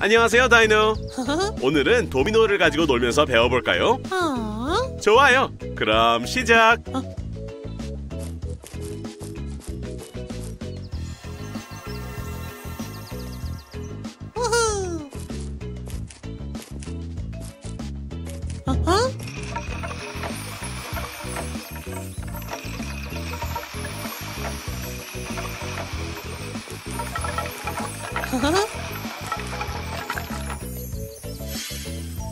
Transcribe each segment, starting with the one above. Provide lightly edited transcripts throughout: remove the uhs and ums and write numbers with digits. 안녕하세요, 다이노. 오늘은 도미노를 가지고 놀면서 배워볼까요? 좋아요. 그럼 시작.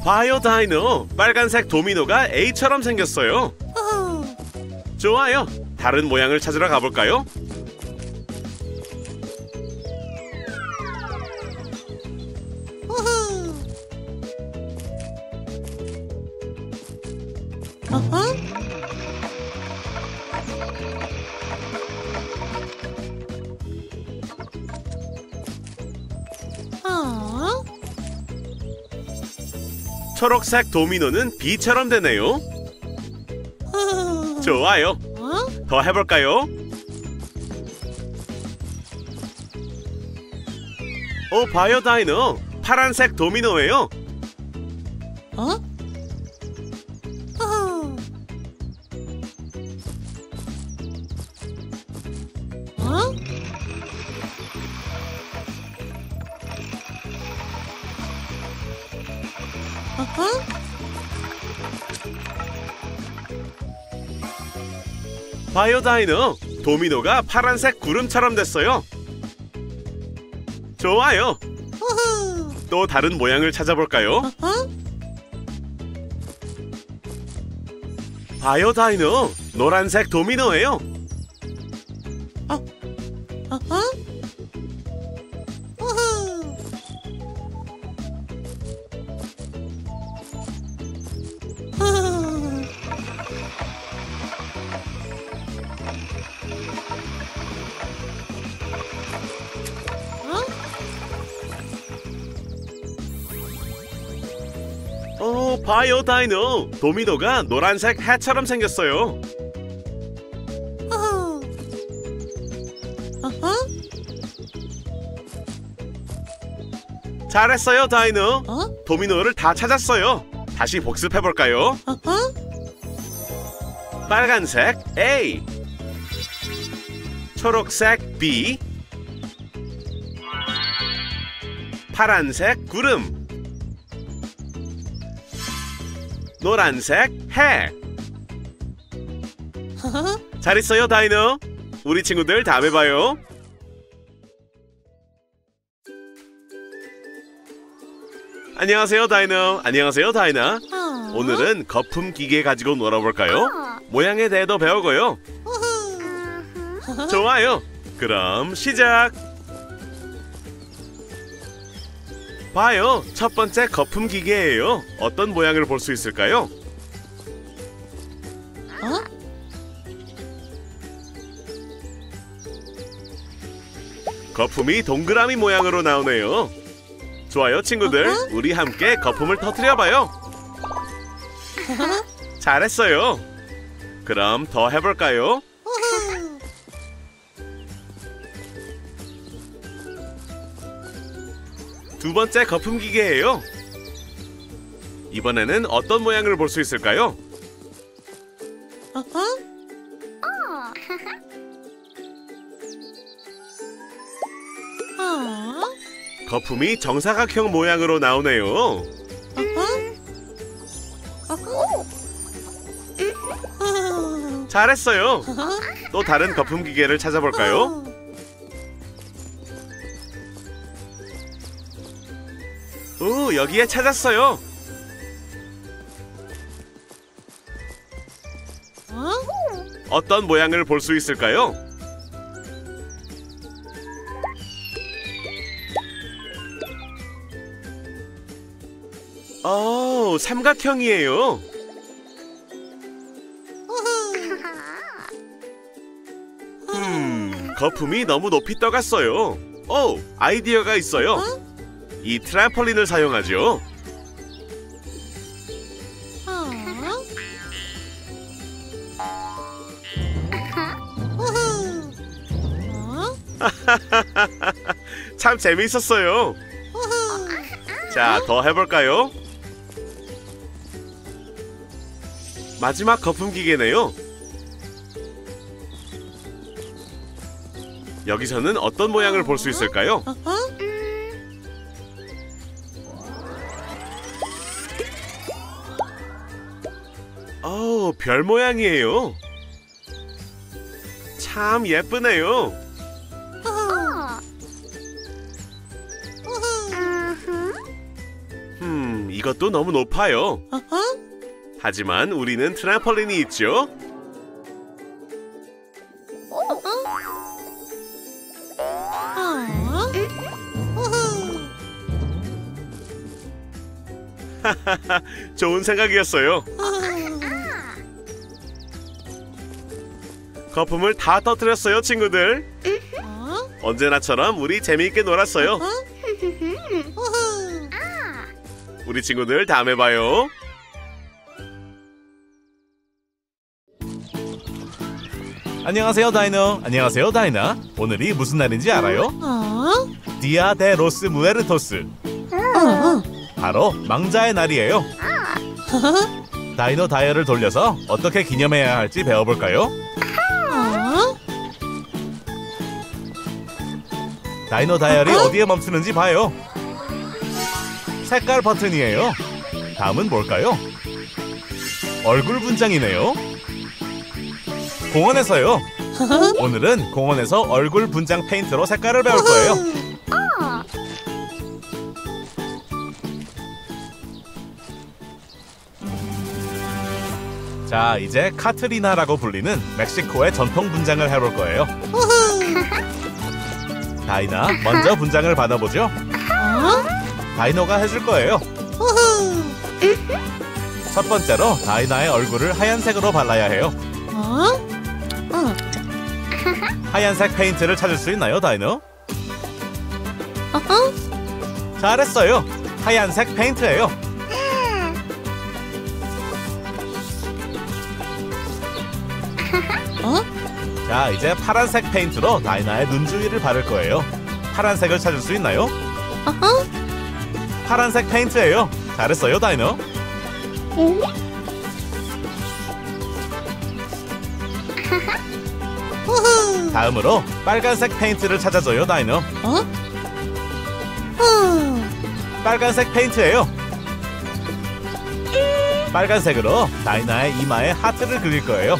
봐요, 다이노. 빨간색 도미노가 A처럼 생겼어요. 좋아요. 다른 모양을 찾으러 가볼까요? 초록색 도미노는 B처럼 되네요. 좋아요. 더 해볼까요? 오, 봐요, 다이노. 파란색 도미노예요. 봐요, 다이노. 도미노가 파란색 구름처럼 됐어요. 좋아요. 또 다른 모양을 찾아볼까요? 봐요, 다이노. 노란색 도미노예요. 오, 봐요, 다이노. 도미노가 노란색 해처럼 생겼어요. 잘했어요, 다이노. 도미노를 다 찾았어요. 다시 복습해볼까요? 빨간색 A, 초록색 B, 파란색 구름, 노란색 해. 잘 있어요, 다이노. 우리 친구들 다음에 봐요. 안녕하세요, 다이노. 안녕하세요, 다이나. 오늘은 거품 기계 가지고 놀아볼까요? 모양에 대해 더 배우고요. 좋아요. 그럼 시작. 봐요, 첫 번째 거품 기계예요. 어떤 모양을 볼 수 있을까요? 거품이 동그라미 모양으로 나오네요. 좋아요, 친구들. 우리 함께 거품을 터뜨려봐요. 잘했어요. 그럼 더 해볼까요? 두 번째 거품 기계예요. 이번에는 어떤 모양을 볼 수 있을까요? 거품이 정사각형 모양으로 나오네요. 잘했어요. 또 다른 거품 기계를 찾아볼까요? 오, 여기에 찾았어요. 어떤 모양을 볼 수 있을까요? 오, 삼각형이에요. 거품이 너무 높이 떠갔어요. 오, 아이디어가 있어요. 이 트램펄린을 사용하죠. 참 재미있었어요. 자, 더 해볼까요? 마지막 거품기계네요. 여기서는 어떤 모양을 볼 수 있을까요? 어우, 별 모양이에요. 참 예쁘네요. 이것도 너무 높아요. 하지만 우리는 트램펄린이 있죠? 좋은 생각이었어요. 거품을 다 터뜨렸어요, 친구들. 언제나처럼 우리 재미있게 놀았어요. 우리 친구들 다음에 봐요. 안녕하세요, 다이노. 안녕하세요, 다이나. 오늘이 무슨 날인지 알아요? 디아 데 로스 무에르토스. 바로 망자의 날이에요. 다이노 다이어를 돌려서 어떻게 기념해야 할지 배워볼까요? 다이노 다이어리 어디에 멈추는지 봐요. 색깔 버튼이에요. 다음은 뭘까요? 얼굴 분장이네요. 공원에서요. 오늘은 공원에서 얼굴 분장 페인트로 색깔을 배울 거예요. 자, 이제 카트리나라고 불리는 멕시코의 전통 분장을 해볼 거예요. 다이나, 먼저 분장을 받아보죠. 다이노가 해줄 거예요. 첫 번째로 다이나의 얼굴을 하얀색으로 발라야 해요. 하얀색 페인트를 찾을 수 있나요, 다이노? 잘했어요. 하얀색 페인트예요. 자, 이제 파란색 페인트로 다이나의 눈 주위를 바를 거예요. 파란색을 찾을 수 있나요? 파란색 페인트예요. 잘했어요, 다이노. 다음으로 빨간색 페인트를 찾아줘요, 다이노. 빨간색 페인트예요. 빨간색으로 다이나의 이마에 하트를 그릴 거예요.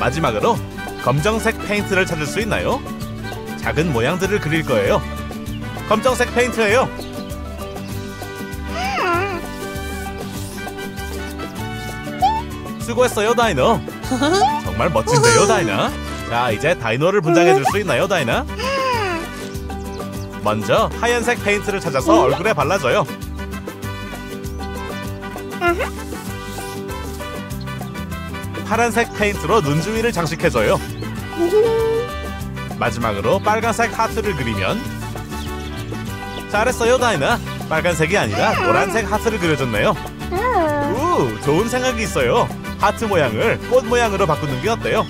마지막으로 검정색 페인트를 찾을 수 있나요? 작은 모양들을 그릴 거예요. 검정색 페인트예요. 수고했어요, 다이노. 정말 멋진데요, 다이나. 자, 이제 다이노를 분장해줄 수 있나요, 다이나? 먼저 하얀색 페인트를 찾아서 얼굴에 발라줘요. 파란색 페인트로 눈 주위를 장식해줘요. 마지막으로 빨간색 하트를 그리면. 잘했어요, 다이나. 빨간색이 아니라 노란색 하트를 그려줬네요. 오, 좋은 생각이 있어요. 하트 모양을 꽃 모양으로 바꾸는 게 어때요?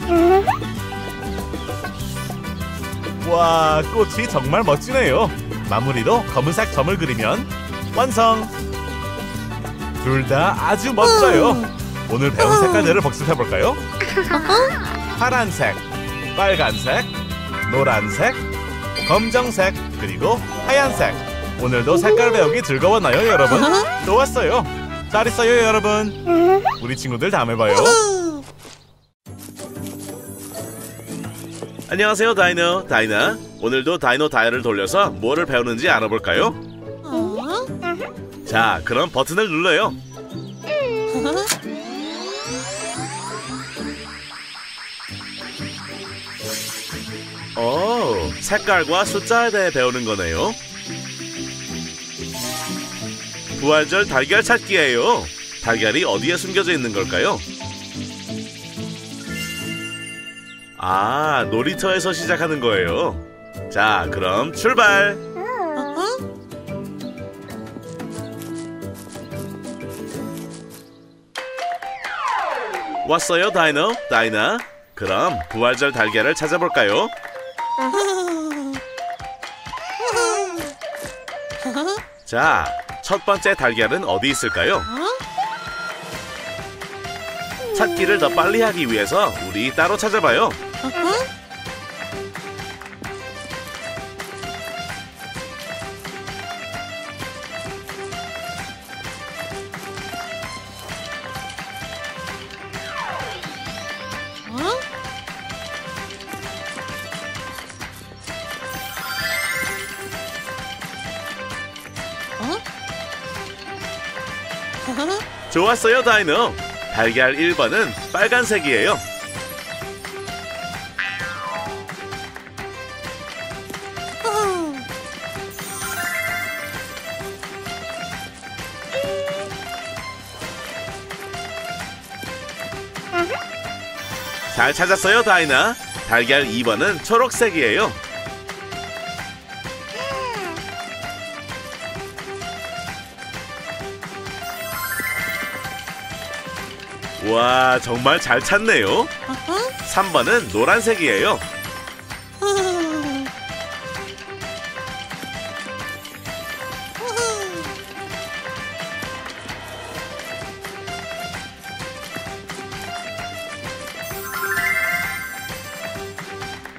와, 꽃이 정말 멋지네요. 마무리로 검은색 점을 그리면 완성! 둘 다 아주 멋져요. 오늘 배운 색깔들을 복습해볼까요? 파란색, 빨간색, 노란색, 검정색, 그리고 하얀색. 오늘도 색깔 배우기 즐거웠나요, 여러분? 좋았어요. 잘 있어요, 여러분. 우리 친구들 다음에 봐요. 안녕하세요, 다이노, 다이나. 오늘도 다이노 다이어를 돌려서 뭐를 배우는지 알아볼까요? 자, 그럼 버튼을 눌러요. 오, 색깔과 숫자에 대해 배우는 거네요. 부활절 달걀 찾기예요. 달걀이 어디에 숨겨져 있는 걸까요? 아, 놀이터에서 시작하는 거예요. 자, 그럼 출발! 왔어요, 다이노, 다이나. 그럼 부활절 달걀을 찾아볼까요? 자, 첫 번째 달걀은 어디 있을까요? 찾기를 더 빨리 하기 위해서 우리 따로 찾아봐요. 좋았어요, 다이노. 달걀 1번은 빨간색이에요. 잘 찾았어요, 다이나. 달걀 2번은 초록색이에요. 와, 정말 잘 찾네요. 3번은 노란색이에요.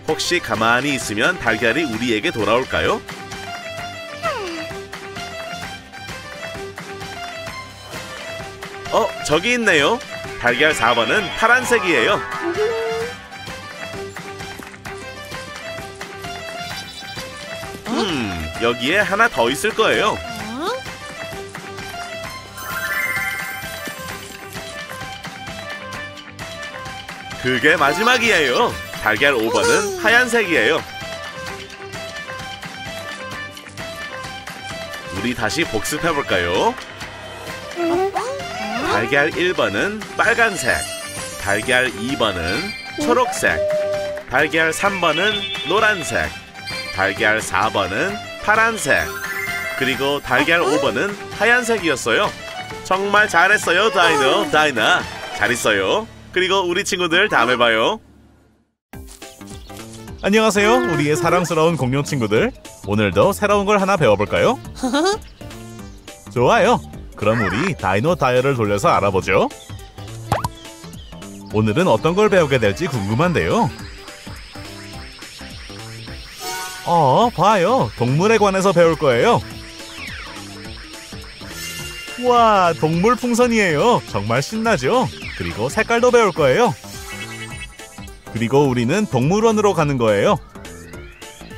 혹시 가만히 있으면 달걀이 우리에게 돌아올까요? 저기 있네요. 달걀 4번은 파란색이에요. 여기에 하나 더 있을 거예요. 그게 마지막이에요. 달걀 5번은 하얀색이에요. 우리 다시 복습해볼까요? 달걀 1번은 빨간색, 달걀 2번은 초록색, 달걀 3번은 노란색, 달걀 4번은 파란색, 그리고 달걀 5번은 하얀색이었어요. 정말 잘했어요, 다이노, 다이나. 잘 있어요. 그리고 우리 친구들 다음에 봐요. 안녕하세요, 우리의 사랑스러운 공룡 친구들. 오늘도 새로운 걸 하나 배워볼까요? 좋아요. 그럼 우리 다이노 다이어를 돌려서 알아보죠. 오늘은 어떤 걸 배우게 될지 궁금한데요. 봐요. 동물에 관해서 배울 거예요. 와, 동물 풍선이에요. 정말 신나죠? 그리고 색깔도 배울 거예요. 그리고 우리는 동물원으로 가는 거예요.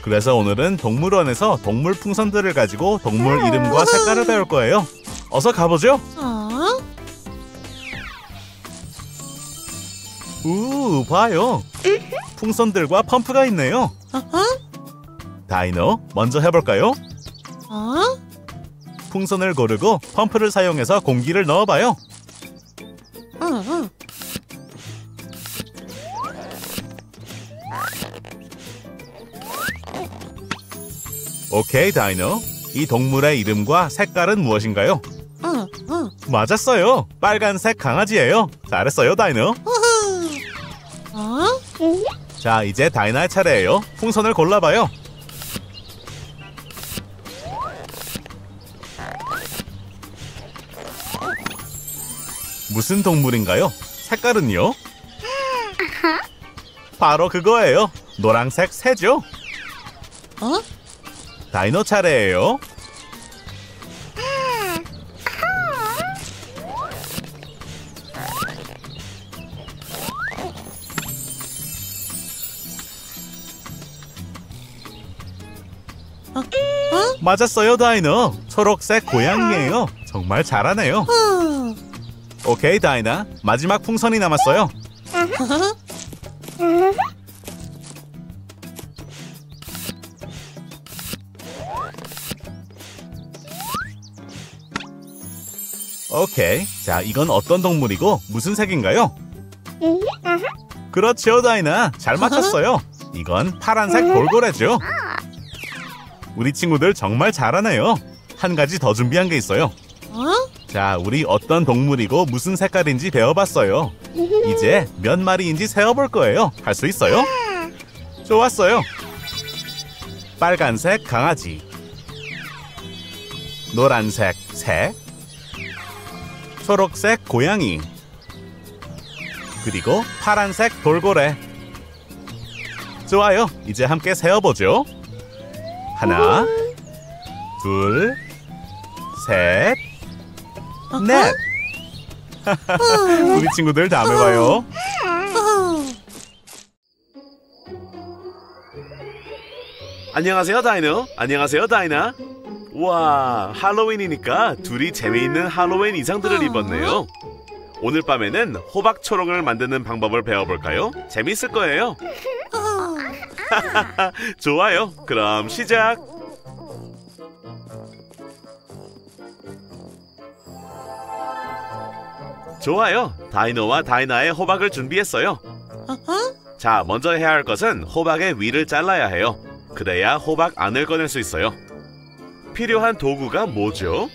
그래서 오늘은 동물원에서 동물 풍선들을 가지고 동물 이름과 색깔을 배울 거예요. 어서 가보죠. 봐요. 풍선들과 펌프가 있네요. 다이노, 먼저 해볼까요? 풍선을 고르고 펌프를 사용해서 공기를 넣어봐요. 오케이, 다이노. 이 동물의 이름과 색깔은 무엇인가요? 맞았어요. 빨간색 강아지예요. 잘했어요, 다이노. 자, 이제 다이나의 차례예요. 풍선을 골라봐요. 무슨 동물인가요? 색깔은요? 바로 그거예요. 노란색 새죠? 다이노 차례예요. 맞았어요, 다이노. 초록색 고양이예요. 정말 잘하네요. 오케이, 다이나. 마지막 풍선이 남았어요. 오케이. 자, 이건 어떤 동물이고 무슨 색인가요? 그렇죠, 다이나. 잘 맞췄어요. 이건 파란색 돌고래죠. 우리 친구들 정말 잘하네요. 한 가지 더 준비한 게 있어요. 자, 우리 어떤 동물이고 무슨 색깔인지 배워봤어요. 이제 몇 마리인지 세어볼 거예요. 할 수 있어요? 좋았어요. 빨간색 강아지, 노란색 새, 초록색 고양이, 그리고 파란색 돌고래. 좋아요, 이제 함께 세어보죠. 하나, 둘, 셋, 넷. 우리 친구들 다음에 봐요. 안녕하세요, 다이노. 안녕하세요, 다이나. 와, 할로윈이니까 둘이 재미있는 할로윈 의상들을 입었네요. 오늘 밤에는 호박 초롱을 만드는 방법을 배워볼까요? 재미있을 거예요. 좋아요. 그럼 시작. 좋아요. 다이노와 다이나의 호박을 준비했어요. 자, 먼저 해야 할 것은 호박의 위를 잘라야 해요. 그래야 호박 안을 꺼낼 수 있어요. 필요한 도구가 뭐죠?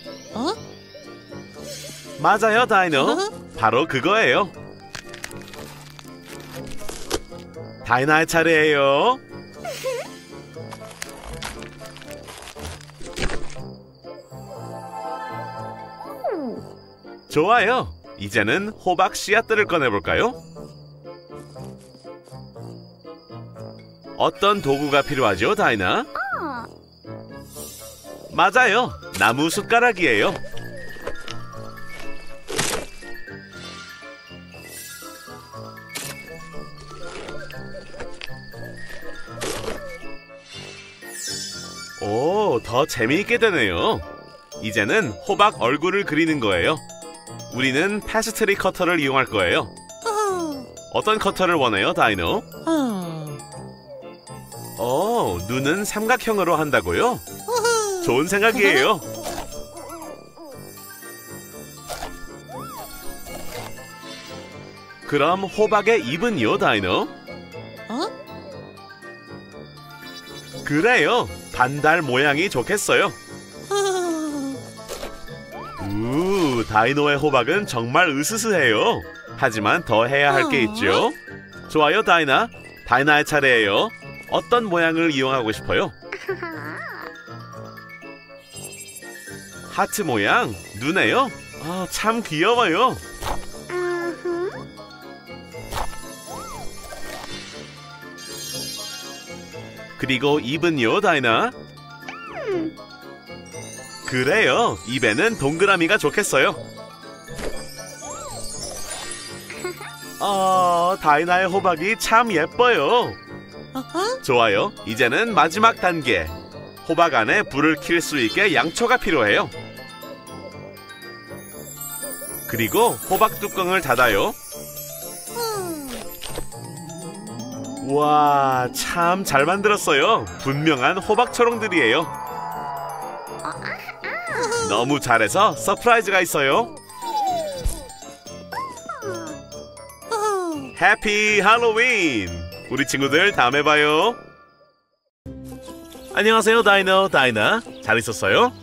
맞아요, 다이노. 바로 그거예요. 다이나의 차례예요. 좋아요. 이제는 호박 씨앗들을 꺼내볼까요? 어떤 도구가 필요하죠, 다이나? 맞아요. 나무 숟가락이에요. 오, 더 재미있게 되네요. 이제는 호박 얼굴을 그리는 거예요. 우리는 패스트리 커터를 이용할 거예요. 어떤 커터를 원해요, 다이노? 오, 눈은 삼각형으로 한다고요? 좋은 생각이에요. 그럼 호박의 입은요, 다이노? 그래요. 반달 모양이 좋겠어요. 우, 다이노의 호박은 정말 으스스해요. 하지만 더 해야 할 게 있죠. 좋아요, 다이나. 다이나의 차례예요. 어떤 모양을 이용하고 싶어요? 하트 모양, 눈에요? 아, 참 귀여워요. 그리고 입은요, 다이나? 그래요, 입에는 동그라미가 좋겠어요. 아, 다이나의 호박이 참 예뻐요. 좋아요, 이제는 마지막 단계. 호박 안에 불을 켤 수 있게 양초가 필요해요. 그리고 호박 뚜껑을 닫아요. 와, 참 잘 만들었어요. 분명한 호박 초롱들이에요. 너무 잘해서 서프라이즈가 있어요. 해피 할로윈! 우리 친구들 다음에 봐요. 안녕하세요, 다이노, 다이나. 잘 있었어요?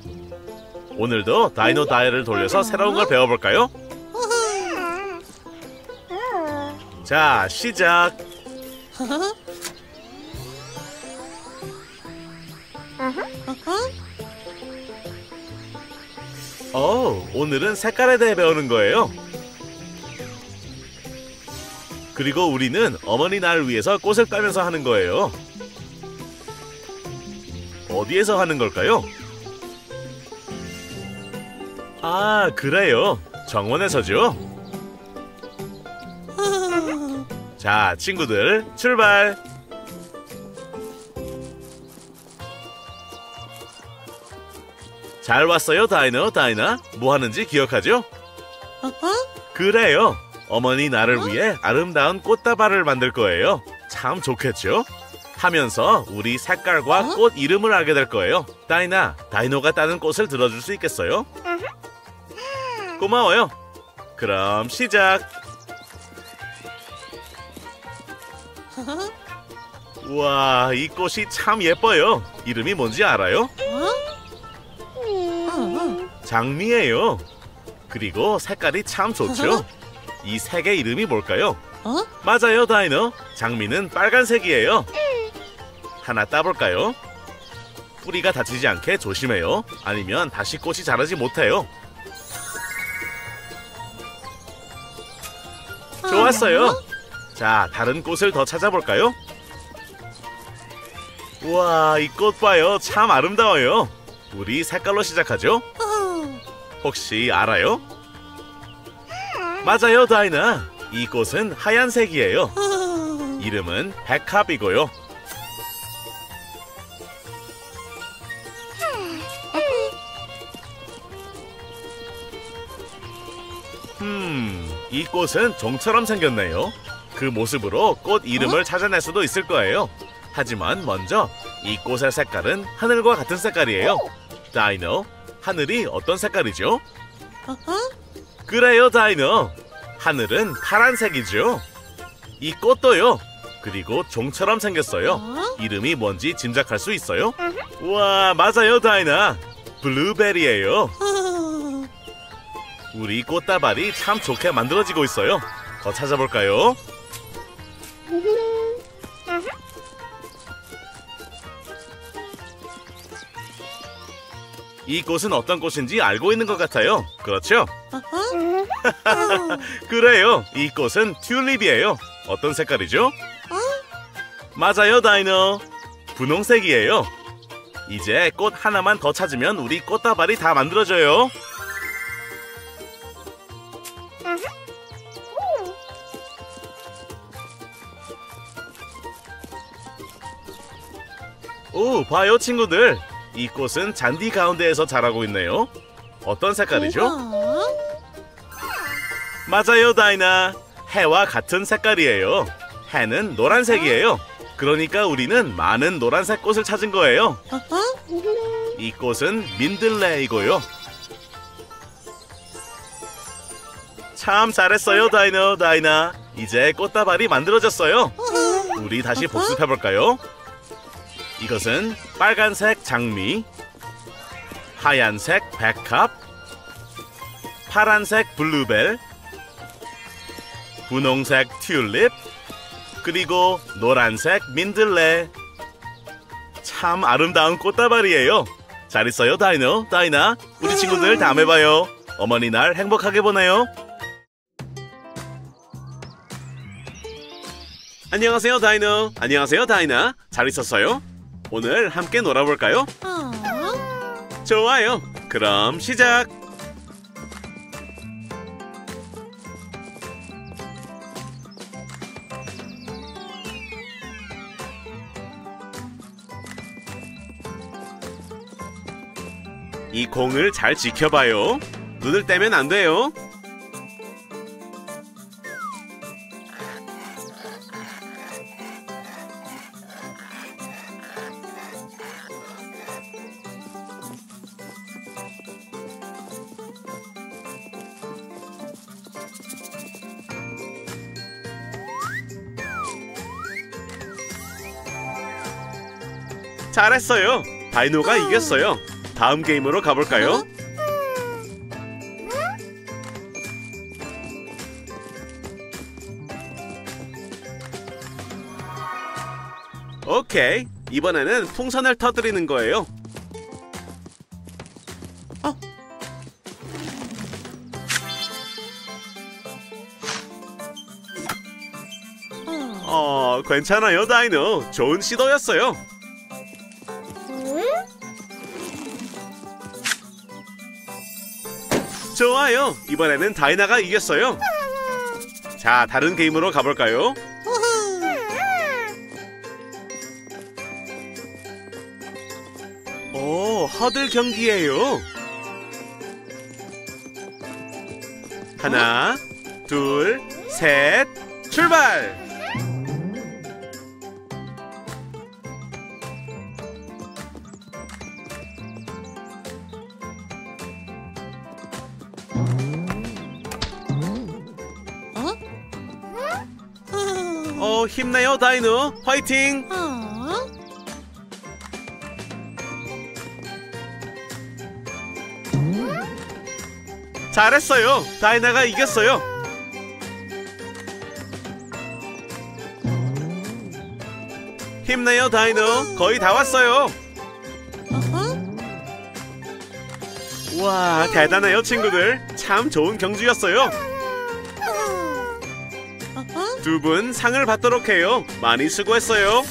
오늘도 다이노 다이를 돌려서 새로운 걸 배워볼까요? 자, 시작! 오, 오늘은 색깔에 대해 배우는 거예요. 그리고 우리는 어머니 날 위해서 꽃을 따면서 하는 거예요. 어디에서 하는 걸까요? 아, 그래요. 정원에서죠. 자, 친구들, 출발! 잘 왔어요, 다이노, 다이나. 뭐 하는지 기억하죠? 그래요. 어머니 나를 위해 아름다운 꽃다발을 만들 거예요. 참 좋겠죠? 하면서 우리 색깔과 꽃 이름을 알게 될 거예요. 다이나, 다이노가 따는 꽃을 들어줄 수 있겠어요? 고마워요. 그럼 시작! 와, 이 꽃이 참 예뻐요. 이름이 뭔지 알아요? 장미예요. 그리고 색깔이 참 좋죠. 이 색의 이름이 뭘까요? 맞아요, 다이노. 장미는 빨간색이에요. 하나 따볼까요? 뿌리가 다치지 않게 조심해요. 아니면 다시 꽃이 자라지 못해요. 좋았어요. 자, 다른 꽃을 더 찾아볼까요? 우와, 이 꽃 봐요. 참 아름다워요. 우리 색깔로 시작하죠? 혹시 알아요? 맞아요, 다이나. 이 꽃은 하얀색이에요. 이름은 백합이고요. 이 꽃은 종처럼 생겼네요. 그 모습으로 꽃 이름을 찾아낼 수도 있을 거예요. 하지만 먼저 이 꽃의 색깔은 하늘과 같은 색깔이에요. 다이노, 하늘이 어떤 색깔이죠? 그래요, 다이노. 하늘은 파란색이죠. 이 꽃도요. 그리고 종처럼 생겼어요. 이름이 뭔지 짐작할 수 있어요? 우와, 맞아요, 다이나. 블루베리예요. 우리 꽃다발이 참 좋게 만들어지고 있어요. 더 찾아볼까요? 이 꽃은 어떤 꽃인지 알고 있는 것 같아요. 그렇죠? 그래요. 이 꽃은 튤립이에요. 어떤 색깔이죠? 맞아요, 다이노. 분홍색이에요. 이제 꽃 하나만 더 찾으면 우리 꽃다발이 다 만들어져요. 오, 봐요, 친구들. 이 꽃은 잔디 가운데에서 자라고 있네요. 어떤 색깔이죠? 맞아요, 다이나. 해와 같은 색깔이에요. 해는 노란색이에요. 그러니까 우리는 많은 노란색 꽃을 찾은 거예요. 이 꽃은 민들레이고요. 참 잘했어요, 다이노, 다이나. 이제 꽃다발이 만들어졌어요. 우리 다시 복습해볼까요? 이것은 빨간색 장미, 하얀색 백합, 파란색 블루벨, 분홍색 튤립, 그리고 노란색 민들레. 참 아름다운 꽃다발이에요. 잘 있어요, 다이노, 다이나. 우리 친구들 다음에 봐요. 어머니 날 행복하게 보내요. 안녕하세요, 다이노. 안녕하세요, 다이나. 잘 있었어요? 오늘 함께 놀아볼까요? 좋아요. 그럼 시작! 이 공을 잘 지켜봐요. 눈을 떼면 안 돼요. 잘했어요. 다이노가 이겼어요. 다음 게임으로 가볼까요? 오케이. 이번에는 풍선을 터뜨리는 거예요. 괜찮아요, 다이노. 좋은 시도였어요. 좋아요. 이번에는 다이나가 이겼어요. 자, 다른 게임으로 가볼까요? 오, 허들 경기예요. 하나, 둘, 셋, 출발! 힘내요, 다이노. 화이팅! 잘했어요. 다이나가 이겼어요. 힘내요, 다이노. 거의 다 왔어요. 우와, 대단해요 친구들. 참 좋은 경주였어요. 두 분 상을 받도록 해요. 많이 수고했어요.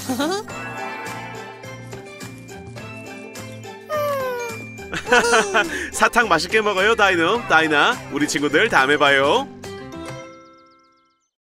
사탕 맛있게 먹어요, 다이노, 다이나. 우리 친구들 다음에 봐요.